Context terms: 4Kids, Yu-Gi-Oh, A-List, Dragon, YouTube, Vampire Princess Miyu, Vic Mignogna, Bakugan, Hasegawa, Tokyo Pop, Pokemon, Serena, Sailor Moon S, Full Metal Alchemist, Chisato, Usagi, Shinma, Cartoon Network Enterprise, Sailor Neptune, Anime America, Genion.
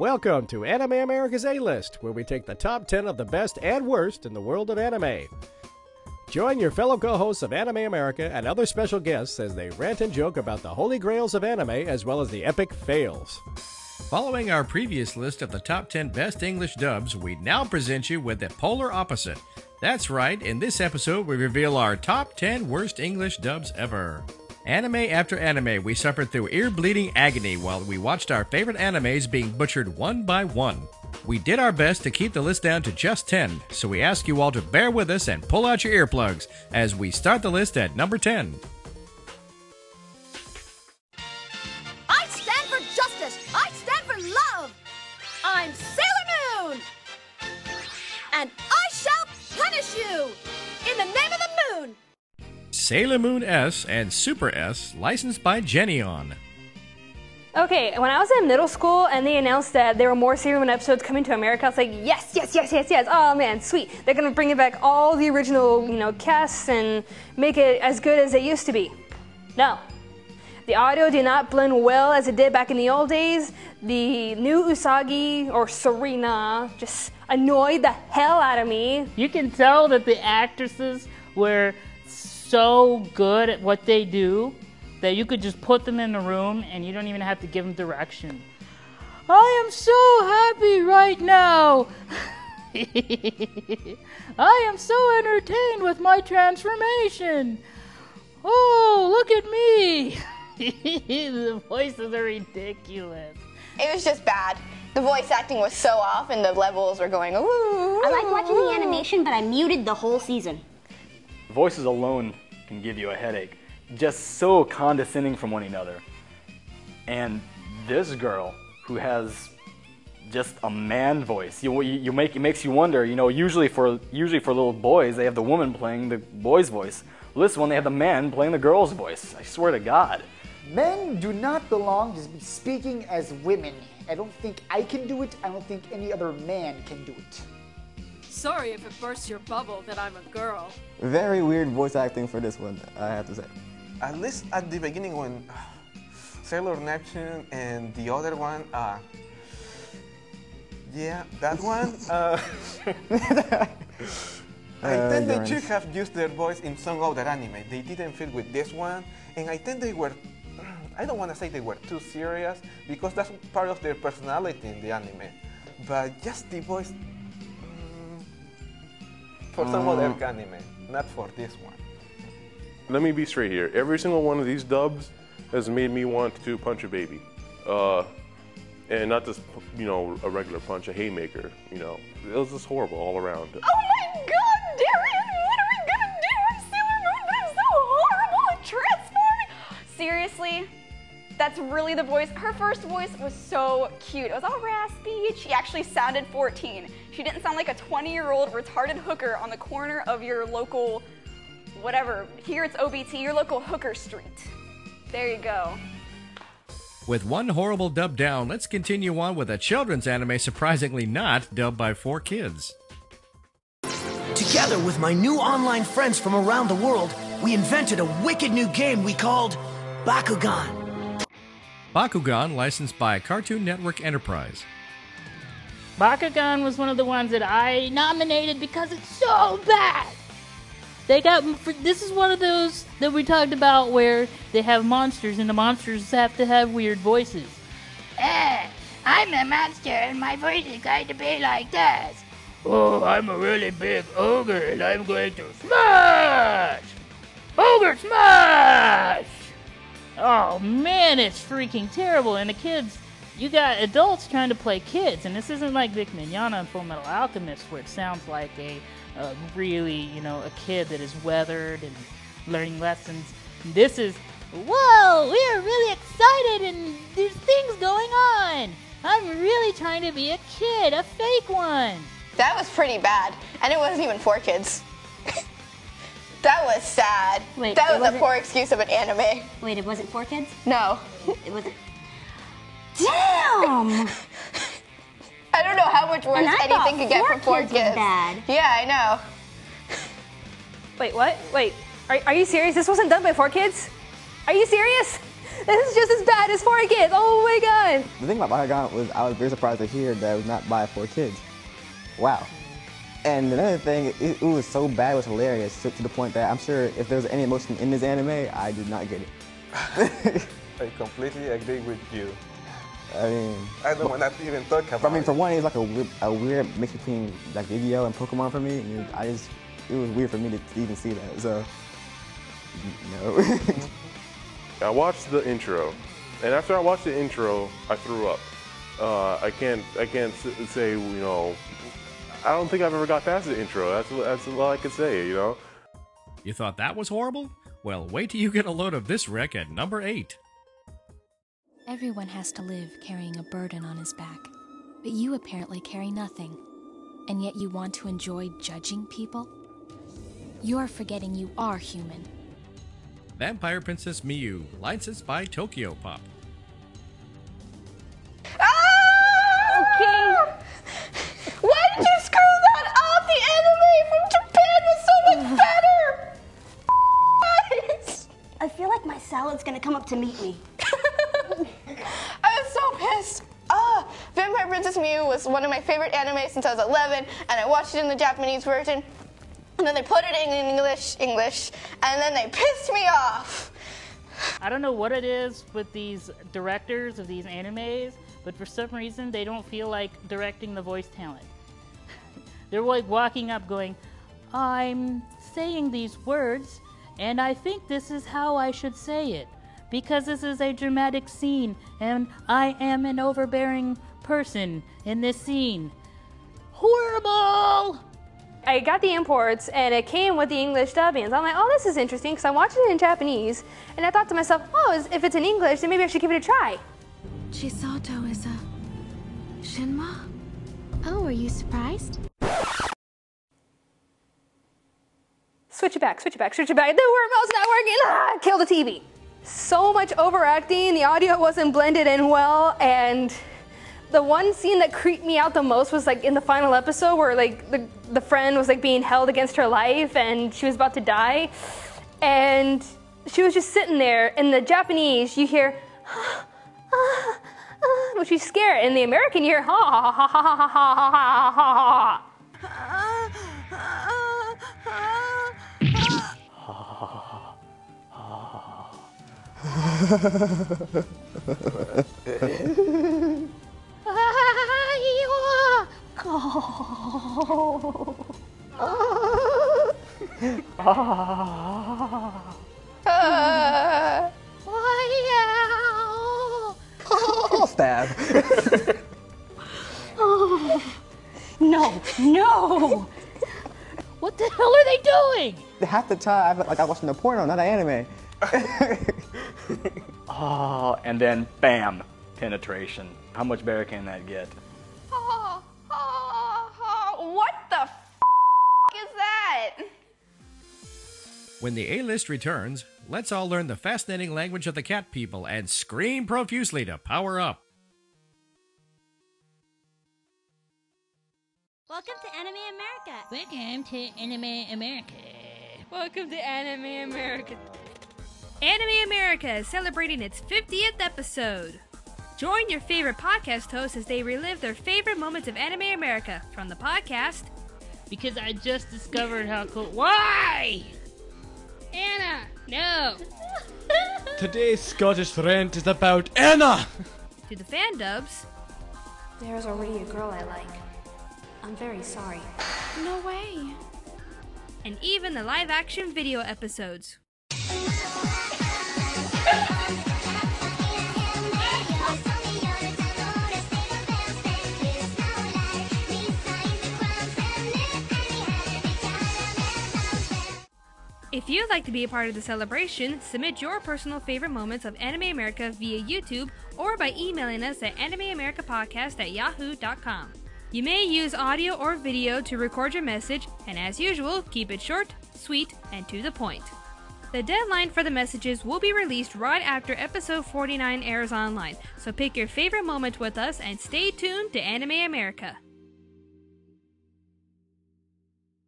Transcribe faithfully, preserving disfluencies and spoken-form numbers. Welcome to Anime America's A-List, where we take the top ten of the best and worst in the world of anime. Join your fellow co-hosts of Anime America and other special guests as they rant and joke about the holy grails of anime as well as the epic fails. Following our previous list of the top ten best English dubs, we now present you with the polar opposite. That's right, in this episode we reveal our top ten worst English dubs ever. Anime after anime, we suffered through ear-bleeding agony while we watched our favorite animes being butchered one by one. We did our best to keep the list down to just ten, so we ask you all to bear with us and pull out your earplugs as we start the list at number ten. I stand for justice! I stand for love! I'm Sailor Moon! And I shall punish you! In the name of the moon! Sailor Moon S and Super S, licensed by Genion. Okay, when I was in middle school and they announced that there were more Sailor Moon episodes coming to America, I was like, yes, yes, yes, yes, yes, oh man, sweet. They're gonna bring it back all the original, you know, casts and make it as good as it used to be. No. The audio did not blend well as it did back in the old days. The new Usagi, or Serena, just annoyed the hell out of me. You can tell that the actresses were so good at what they do that you could just put them in the room and you don't even have to give them direction. I am so happy right now. I am so entertained with my transformation. Oh, look at me. The voices are ridiculous. It was just bad. The voice acting was so off and the levels were going, ooh. I like watching the animation, but I muted the whole season. Voices alone can give you a headache. Just so condescending from one another. And this girl who has just a man voice, you, you, you make, it makes you wonder, you know, usually for, usually for little boys, they have the woman playing the boy's voice. Well, this one, they have the man playing the girl's voice. I swear to God. Men do not belong to be speaking as women. I don't think I can do it. I don't think any other man can do it. Sorry if it bursts your bubble that I'm a girl. Very weird voice acting for this one, I have to say. At least at the beginning when uh, Sailor Neptune and the other one, uh, yeah, that one, uh, I uh, think they should have used their voice in some other anime. They didn't fit with this one, and I think they were, I don't want to say they were too serious, because that's part of their personality in the anime, but just the voice, for some other um, anime, not for this one. Let me be straight here. Every single one of these dubs has made me want to punch a baby. Uh, and not just, you know, a regular punch, a haymaker, you know. It was just horrible all around. Oh my God, Darian, what are we gonna do? I'm Sailor Moon, but I'm so horrible at transforming. Seriously? That's really the voice. Her first voice was so cute. It was all raspy. She actually sounded fourteen. She didn't sound like a twenty-year-old retarded hooker on the corner of your local, whatever. Here it's O B T, your local hooker street. There you go. With one horrible dub down, let's continue on with a children's anime surprisingly not dubbed by four kids. Together with my new online friends from around the world, we invented a wicked new game we called Bakugan. Bakugan, licensed by Cartoon Network Enterprise. Bakugan was one of the ones that I nominated because it's so bad! They got, this is one of those that we talked about where they have monsters and the monsters have to have weird voices. Eh, I'm a monster and my voice is going to be like this. Oh, I'm a really big ogre and I'm going to smash! Ogre smash! Oh man, it's freaking terrible, and the kids, you got adults trying to play kids, and this isn't like Vic Mignogna and Full Metal Alchemist where it sounds like a, a really, you know, a kid that is weathered and learning lessons. This is, whoa, we are really excited and there's things going on. I'm really trying to be a kid, a fake one. That was pretty bad, and it wasn't even for kids. That was sad. Wait, that was a poor excuse of an anime. Wait, it wasn't for kids? No. It wasn't. Damn! I don't know how much worse anything could get from four kids. Bad. Yeah, I know. Wait, what? Wait, are, are you serious? This wasn't done by four kids? Are you serious? This is just as bad as four kids. Oh my god. The thing about Bakugan was I was very surprised to hear that it was not by four kids. Wow. And another thing, it, it was so bad, it was hilarious to, to the point that I'm sure if there was any emotion in this anime, I did not get it. I completely agree with you. I mean, I don't want to even talk about. I mean, for one, it's like a, a weird mix between like Yu-Gi-Oh and Pokemon for me. And I just, it was weird for me to even see that. So, no. I watched the intro, and after I watched the intro, I threw up. Uh, I can't, I can't say, you know. I don't think I've ever got past the intro. That's that's all I can say, you know. You thought that was horrible? Well, wait till you get a load of this wreck at number eight. Everyone has to live carrying a burden on his back, but you apparently carry nothing, and yet you want to enjoy judging people? You're forgetting you are human. Vampire Princess Miyu, licensed by Tokyo Pop. Ah! Okay. Why did you screw that up? The anime from Japan was so much better! I feel like my salad's gonna come up to meet me. I was so pissed. Ah, oh, Vampire Princess Miyu was one of my favorite anime since I was eleven, and I watched it in the Japanese version, and then they put it in English, English, and then they pissed me off. I don't know what it is with these directors of these animes, but for some reason they don't feel like directing the voice talent. They're like walking up going, I'm saying these words, and I think this is how I should say it, because this is a dramatic scene, and I am an overbearing person in this scene. Horrible! I got the imports, and it came with the English dubbings. I'm like, oh, this is interesting, because I'm watching it in Japanese, and I thought to myself, oh, if it's in English, then maybe I should give it a try. Chisato is a Shinma? Oh, are you surprised? Switch it back, switch it back, switch it back. The remote's not working! Ah, kill the T V! So much overacting, the audio wasn't blended in well, and the one scene that creeped me out the most was like in the final episode where like the, the friend was like being held against her life and she was about to die, and she was just sitting there. In the Japanese, you hear, ah, ah, which is scary. In the American, you hear ha ha ha ha ha ha ha ha ha ha. Oh, no, no! What the hell are they doing? Half the time, like I'm watching a porno, not an anime. Oh, and then bam, penetration. How much better can that get? Oh, oh, oh, what the f is that? When the A-List returns, let's all learn the fascinating language of the cat people and scream profusely to power up. Welcome to Anime America. Welcome to Anime America. Welcome to Anime America. Anime America is celebrating its fiftieth episode. Join your favorite podcast hosts as they relive their favorite moments of Anime America from the podcast. Because I just discovered how cool. Why? Anna, no. Today's Scottish rant is about Anna. To the fan dubs. There's already a girl I like. I'm very sorry. No way. And even the live action video episodes. If you'd like to be a part of the celebration, submit your personal favorite moments of Anime America via YouTube or by emailing us at animeamericapodcast at yahoo dot com. You may use audio or video to record your message, and as usual, keep it short, sweet, and to the point. The deadline for the messages will be released right after episode forty-nine airs online, so pick your favorite moment with us and stay tuned to Anime America.